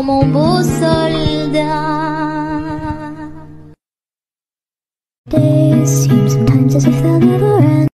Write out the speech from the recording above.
como un busolda. Days seem sometimes as if they'll never end.